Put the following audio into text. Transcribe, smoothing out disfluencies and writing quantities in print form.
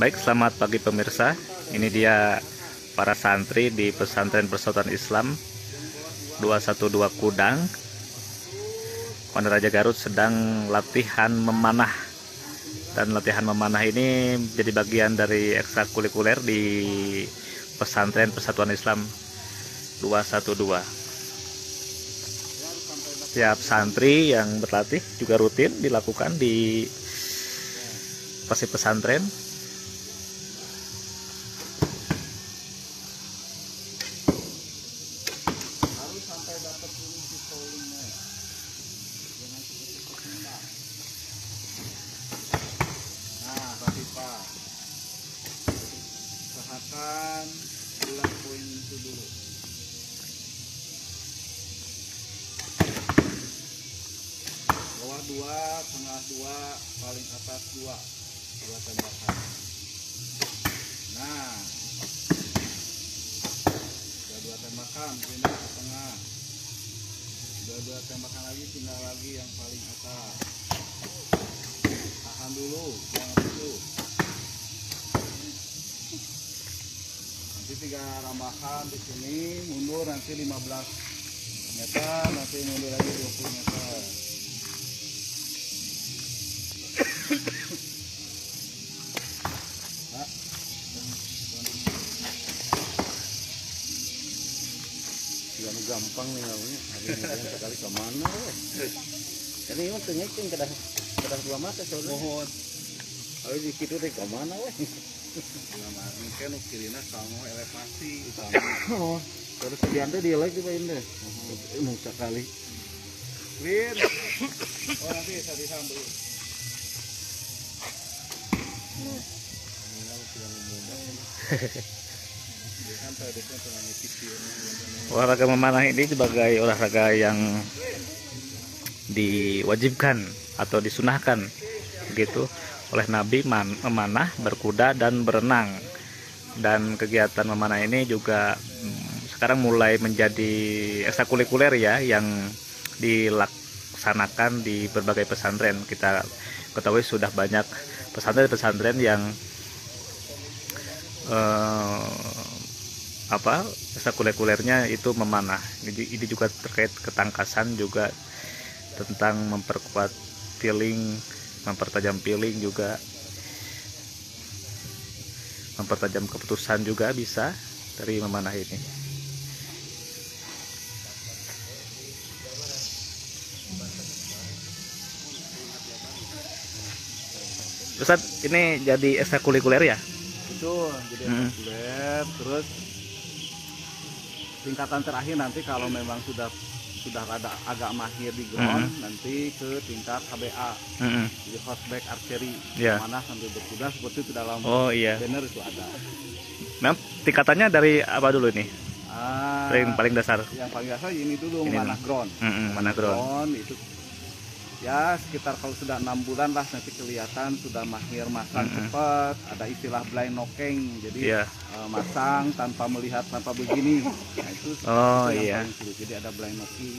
Baik, selamat pagi pemirsa. Ini dia para santri di Pesantren Persatuan Islam 212 Kudang, Pandaraja Garut, sedang latihan memanah. Dan latihan memanah ini jadi bagian dari ekstrakurikuler di Pesantren Persatuan Islam 212. Setiap santri yang berlatih juga rutin dilakukan di lokasi pesantren. Dua, tengah dua, paling atas dua tembakan. Nah, sudah dua tembakan, pindah ke tengah. Sudah dua tembakan lagi, pindah lagi yang paling atas. Tahan dulu, jangan dulu. Nanti 3 rambakan di sini, mundur nanti 15 meter, nanti mundur lagi 20 meter. Gampang nih ngawunya, hari sekali ke mana? Ini emang tengecing kedah 2 mata soalnya. Mohon, ayo di situ deh ke mana weh? Ini kan ukirina kamu elevasi. Terus diante dia lagi main deh. Emang sekali. Clear. Oh nanti saya disambil. Olahraga memanah ini sebagai olahraga yang diwajibkan atau disunahkan begitu oleh Nabi, memanah, berkuda, dan berenang. Dan kegiatan memanah ini juga sekarang mulai menjadi ekstrakurikuler ya, yang dilaksanakan di berbagai pesantren. Kita ketahui sudah banyak pesantren-pesantren yang ekstrakurikulernya itu memanah. Ini juga terkait ketangkasan, juga tentang memperkuat piling, mempertajam piling, juga mempertajam keputusan juga bisa dari memanah ini. Ustaz, ini jadi ekstrakurikuler ya? Betul, jadi ekstrakurikuler. Terus tingkatan terakhir nanti kalau memang sudah ada agak mahir di ground, nanti ke tingkat HBA, jadi horseback archery, mana sambil berkuda seperti itu dalam banner itu ada. Nah, tingkatannya dari apa dulu nih? Paling dasar. Yang paling dasar ini dulu, memanah ground. Memanah ground itu ya sekitar kalau sudah 6 bulan lah nanti kelihatan sudah mahir masang cepat. Ada istilah blind knocking, jadi masang tanpa melihat, tanpa begini. Nah, itu jadi ada blind knocking.